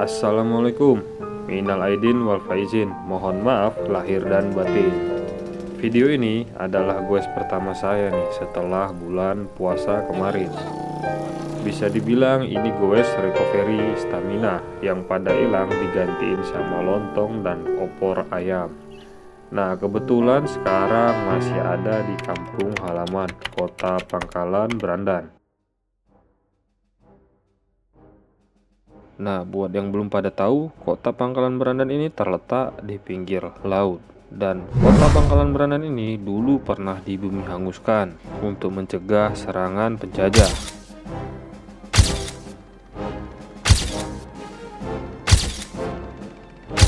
Assalamualaikum, minal aidin wal faizin, mohon maaf lahir dan batin. Video ini adalah goes pertama saya nih setelah bulan puasa kemarin. Bisa dibilang ini goes recovery stamina yang pada hilang digantiin sama lontong dan opor ayam. Nah, kebetulan sekarang masih ada di kampung halaman kota Pangkalan Brandan. Nah, buat yang belum pada tahu, kota Pangkalan Brandan ini terletak di pinggir laut. Dan kota Pangkalan Brandan ini dulu pernah dibumi hanguskan untuk mencegah serangan penjajah.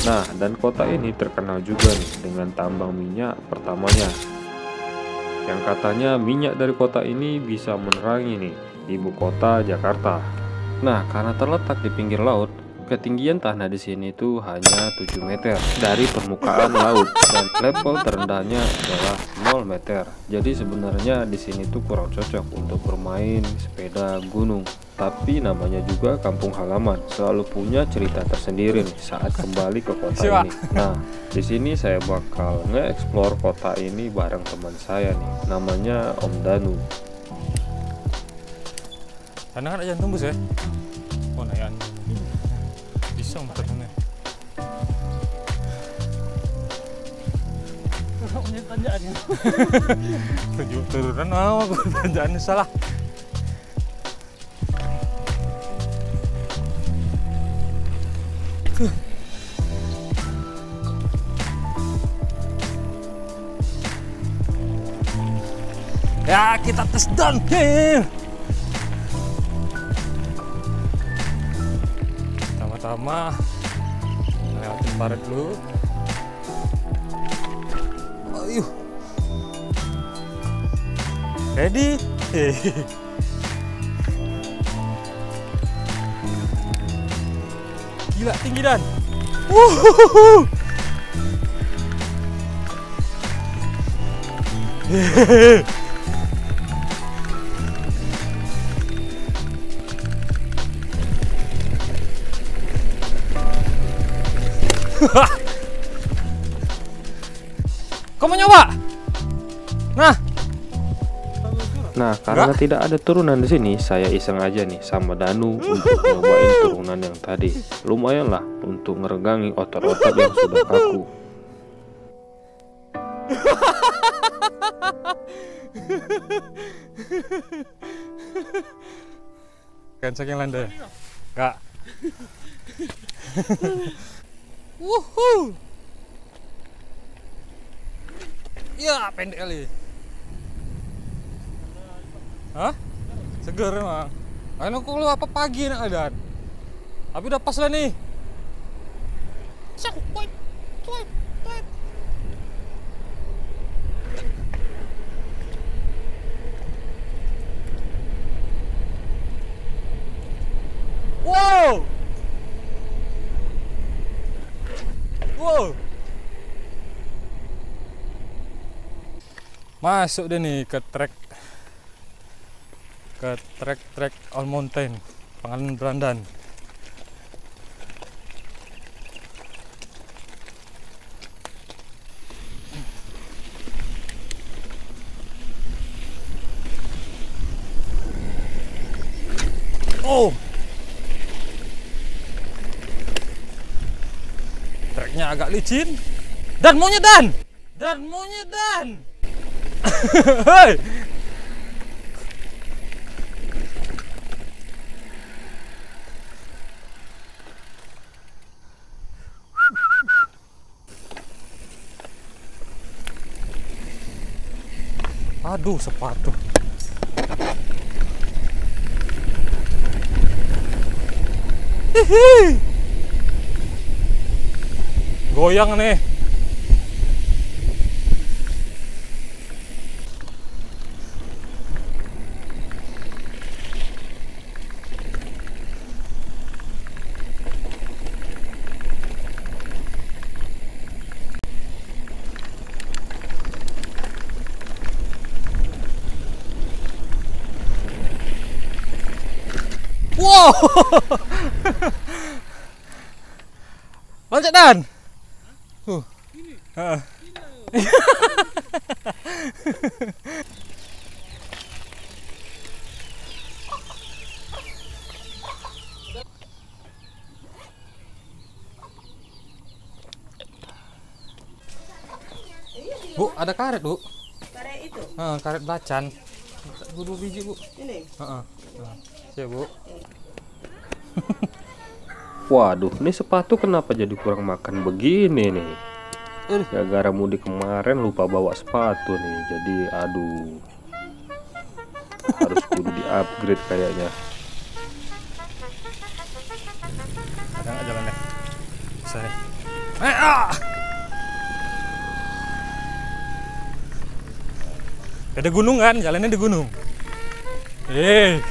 Nah, dan kota ini terkenal juga nih dengan tambang minyak pertamanya, yang katanya minyak dari kota ini bisa menerangi nih ibu kota Jakarta. Nah, karena terletak di pinggir laut, ketinggian tanah di sini itu hanya 7 meter dari permukaan laut, dan level terendahnya adalah 0 meter. Jadi sebenarnya di sini tuh kurang cocok untuk bermain sepeda gunung. Tapi namanya juga kampung halaman, selalu punya cerita tersendiri nih saat kembali ke kota ini. Nah, di sini saya bakal nge-explore kota ini bareng teman saya nih, namanya Om Danu. Tanah kan aja tembus ya? Oh, naik bisa umpetannya. Kurangnya tanjaannya. Turunan mau aku tanjaannya salah. Ya, kita tes downhill. Pertama-tama lewatin parit dulu. Ayuh. Ready? Gila tinggi dan. Wuhuhuhu. Kau mau nyoba? Nah, karena tidak ada turunan di sini, saya iseng aja nih sama Danu untuk nyobain turunan yang tadi. Lumayan lah untuk ngeregangi otot-otot yang sudah kaku. Kan saking landai. Enggak. Wuhuu. Ya, pendek kali. Hah? Seger emang. Ayo kok lu apa pagi nak adan. Tapi udah pas lah nih. Wow. Wow. Masuk deh nih ke trek all mountain Pangkalan Brandan. Oh. Treknya agak licin. Dan maunya dan. Hei. Aduh, sepatu. Hihi. Goyang nih. Wow. Cak Dan. Ini. Bu, ada karet, Bu. Karet itu? Karet belacan. Buru biji, Bu. Ini? Siap, Bu. Waduh, ini sepatu kenapa jadi kurang makan begini nih? Gara-gara mudik kemarin lupa bawa sepatu nih. Jadi, aduh. Harus kudu di-upgrade kayaknya. Kadang aja jalan deh. Bisa nih. Ada gunung kan, jalannya di gunung. Yes.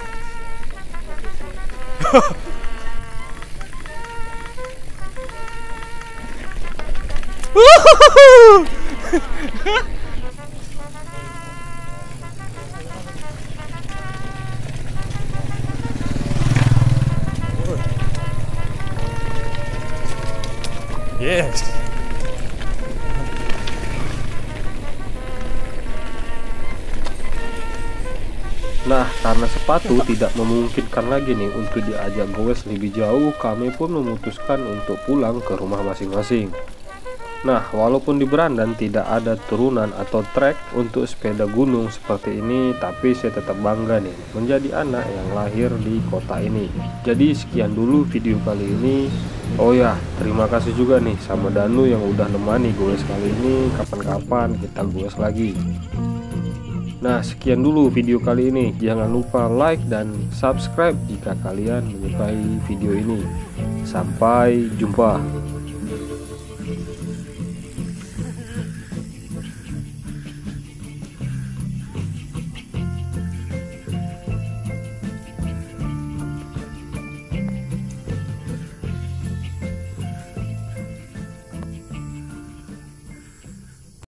Nah, karena sepatu tidak memungkinkan lagi nih untuk diajak goes lebih jauh, kami pun memutuskan untuk pulang ke rumah masing-masing. Nah, walaupun di Brandan tidak ada turunan atau trek untuk sepeda gunung seperti ini, tapi saya tetap bangga nih menjadi anak yang lahir di kota ini. Jadi sekian dulu video kali ini. Oh ya, terima kasih juga nih sama Danu yang udah nemani goes kali ini. Kapan-kapan kita goes lagi. Nah, sekian dulu video kali ini. Jangan lupa like dan subscribe jika kalian menyukai video ini. Sampai jumpa.